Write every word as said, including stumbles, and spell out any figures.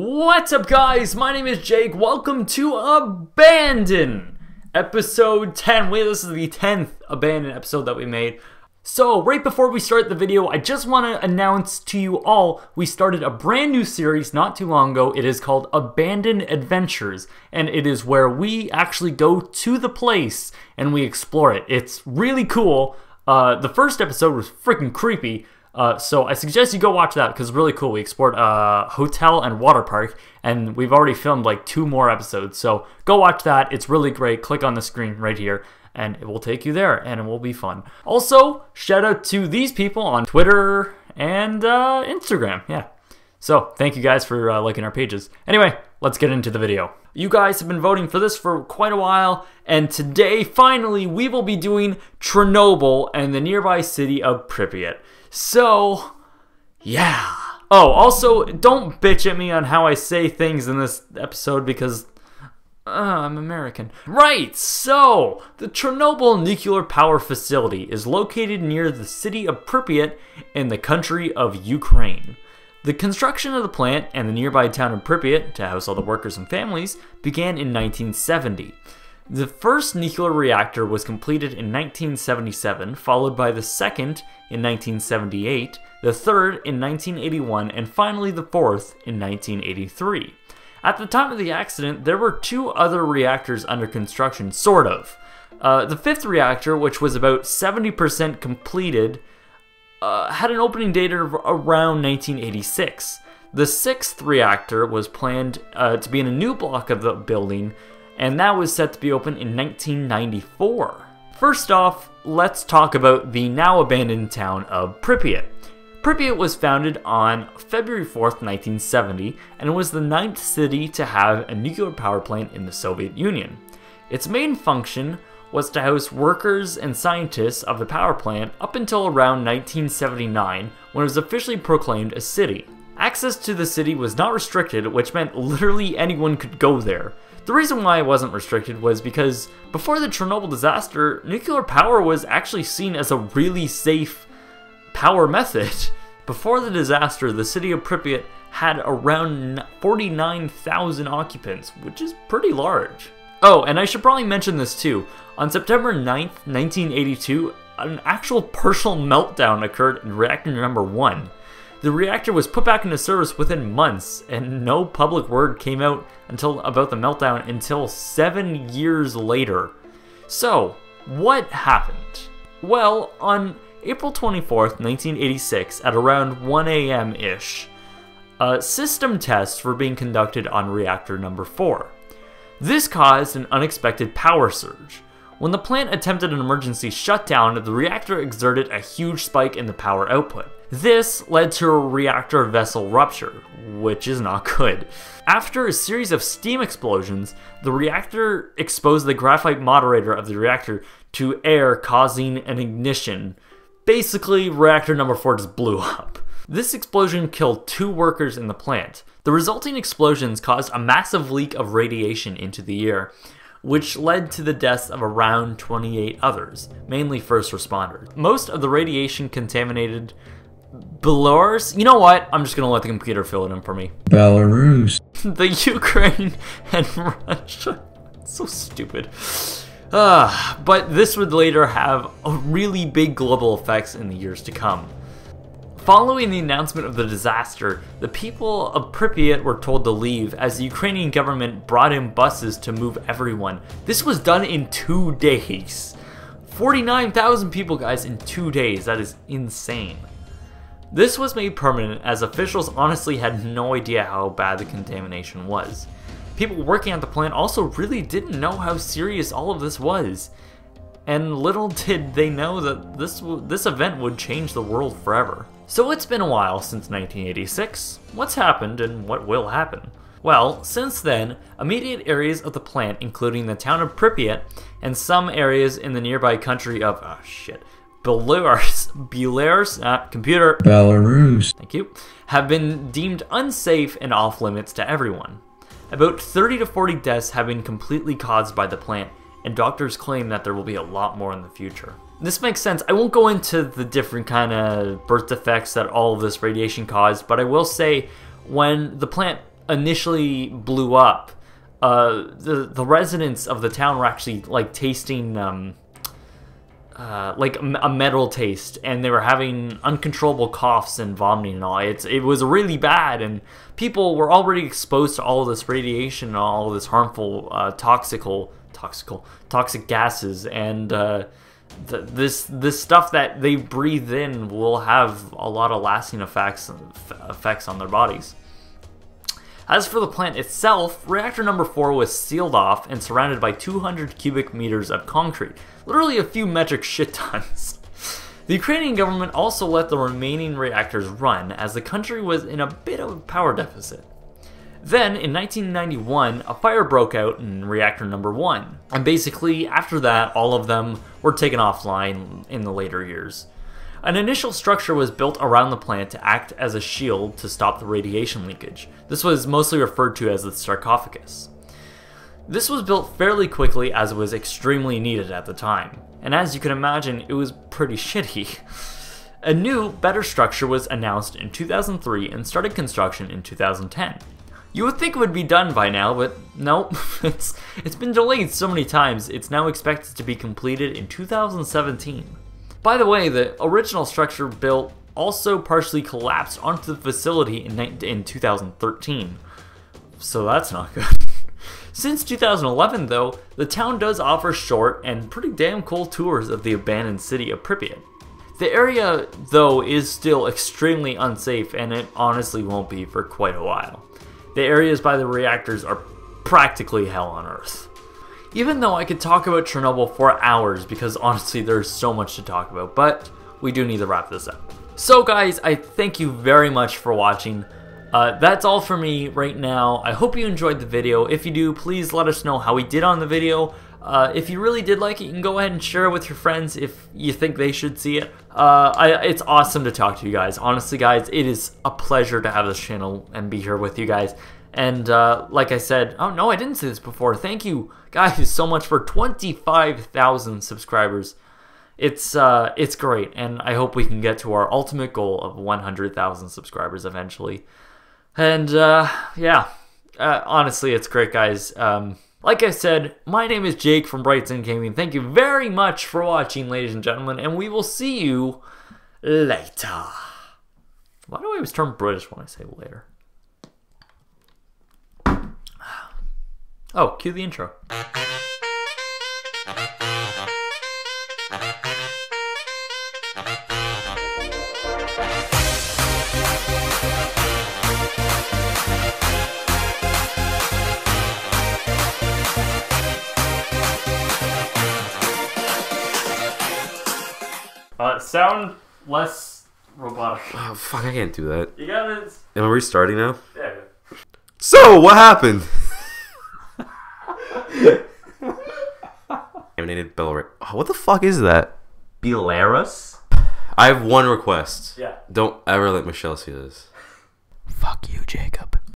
What's up, guys? My name is Jake. Welcome to Abandon episode ten. Wait, this is the tenth Abandon episode that we made. So right before we start the video, I just want to announce to you all, we started a brand new series not too long ago. It is called Abandon Adventures, and it is where we actually go to the place and we explore it. It's really cool. Uh, the first episode was freaking creepy. Uh, so I suggest you go watch that because it's really cool. We explored a hotel and water park, and we've already filmed like two more episodes. So go watch that. It's really great. Click on the screen right here, and it will take you there, and it will be fun. Also, shout out to these people on Twitter and uh, Instagram. Yeah. So thank you guys for uh, liking our pages. Anyway, let's get into the video. You guys have been voting for this for quite a while, and today, finally, we will be doing Chernobyl and the nearby city of Pripyat. So, yeah. Oh, also, don't bitch at me on how I say things in this episode because uh, I'm American. Right, so, the Chernobyl Nuclear Power Facility is located near the city of Pripyat in the country of Ukraine. The construction of the plant and the nearby town of Pripyat, to house all the workers and families, began in nineteen seventy. The first nuclear reactor was completed in nineteen seventy-seven, followed by the second in nineteen seventy-eight, the third in nineteen eighty-one, and finally the fourth in nineteen eighty-three. At the time of the accident, there were two other reactors under construction, sort of. Uh, the fifth reactor, which was about seventy percent completed, uh, had an opening date of around nineteen eighty-six. The sixth reactor was planned uh, to be in a new block of the building, and that was set to be open in nineteen ninety-four. First off, let's talk about the now abandoned town of Pripyat. Pripyat was founded on February fourth, nineteen seventy, and was the ninth city to have a nuclear power plant in the Soviet Union. Its main function was to house workers and scientists of the power plant up until around nineteen seventy-nine, when it was officially proclaimed a city. Access to the city was not restricted, which meant literally anyone could go there. The reason why it wasn't restricted was because before the Chernobyl disaster, nuclear power was actually seen as a really safe power method. Before the disaster, the city of Pripyat had around forty-nine thousand occupants, which is pretty large. Oh, and I should probably mention this too. On September ninth, nineteen eighty-two, an actual partial meltdown occurred in reactor number one. The reactor was put back into service within months, and no public word came out until about the meltdown until seven years later. So, what happened? Well, on April twenty-fourth, nineteen eighty-six, at around one A M ish, uh, system tests were being conducted on reactor number four. This caused an unexpected power surge. When the plant attempted an emergency shutdown, the reactor exerted a huge spike in the power output. This led to a reactor vessel rupture, which is not good. After a series of steam explosions, the reactor exposed the graphite moderator of the reactor to air, causing an ignition. Basically, reactor number four just blew up. This explosion killed two workers in the plant. The resulting explosions caused a massive leak of radiation into the air, which led to the deaths of around twenty-eight others, mainly first responders. Most of the radiation contaminated Belarus. You know what? I'm just gonna let the computer fill it in for me. Belarus. The Ukraine and Russia. So stupid. Uh, but this would later have a really big global effects in the years to come. Following the announcement of the disaster, the people of Pripyat were told to leave as the Ukrainian government brought in buses to move everyone. This was done in two days. forty-nine thousand people, guys, in two days. That is insane. This was made permanent as officials honestly had no idea how bad the contamination was. People working at the plant also really didn't know how serious all of this was. And little did they know that this, this event would change the world forever. So it's been a while since nineteen eighty-six. What's happened and what will happen? Well, since then, immediate areas of the plant, including the town of Pripyat and some areas in the nearby country of, oh shit, Belarus, Belarus, uh, computer, Belarus, thank you, have been deemed unsafe and off limits to everyone. About thirty to forty deaths have been completely caused by the plant, and doctors claim that there will be a lot more in the future. This makes sense. I won't go into the different kind of birth defects that all of this radiation caused, but I will say when the plant initially blew up, uh, the the residents of the town were actually like tasting um, uh, like a metal taste, and they were having uncontrollable coughs and vomiting and all. It's it was really bad, and people were already exposed to all of this radiation and all of this harmful, uh, toxical, toxical, toxic gases, and uh, th this this stuff that they breathe in will have a lot of lasting effects effects on their bodies. As for the plant itself, reactor number four was sealed off and surrounded by two hundred cubic meters of concrete, literally a few metric shit tons. The Ukrainian government also let the remaining reactors run, as the country was in a bit of a power deficit. Then, in nineteen ninety-one, a fire broke out in reactor number one, and basically after that all of them were taken offline in the later years. An initial structure was built around the plant to act as a shield to stop the radiation leakage. This was mostly referred to as the sarcophagus. This was built fairly quickly, as it was extremely needed at the time, and as you can imagine, it was pretty shitty. A new, better structure was announced in two thousand three and started construction in two thousand ten. You would think it would be done by now, but nope, it's, it's been delayed so many times, it's now expected to be completed in two thousand seventeen. By the way, the original structure built also partially collapsed onto the facility in two thousand thirteen, so that's not good. Since two thousand eleven though, the town does offer short and pretty damn cool tours of the abandoned city of Pripyat. The area though is still extremely unsafe, and it honestly won't be for quite a while. The areas by the reactors are practically hell on earth. Even though I could talk about Chernobyl for hours, because honestly there's so much to talk about, but we do need to wrap this up. So guys, I thank you very much for watching. Uh, that's all for me right now. I hope you enjoyed the video. If you do, please let us know how we did on the video. Uh, if you really did like it, you can go ahead and share it with your friends if you think they should see it. Uh, I, it's awesome to talk to you guys. Honestly guys, it is a pleasure to have this channel and be here with you guys. And uh, like I said, oh no, I didn't say this before. Thank you guys so much for twenty-five thousand subscribers. It's uh, it's great, and I hope we can get to our ultimate goal of one hundred thousand subscribers eventually. And uh, yeah, uh, honestly, it's great, guys. Um, like I said, my name is Jake from Bright Sun Gaming. Thank you very much for watching, ladies and gentlemen, and we will see you later. Why do I always turn British when I say later? Oh, cue the intro. Uh, sound less robotic. Oh, fuck, I can't do that. You got it. Am I restarting now? Yeah. So, what happened? Emanated Belarus. Oh, what the fuck is that? Belarus? I have one request. Yeah. Don't ever let Michelle see this. Fuck you, Jacob.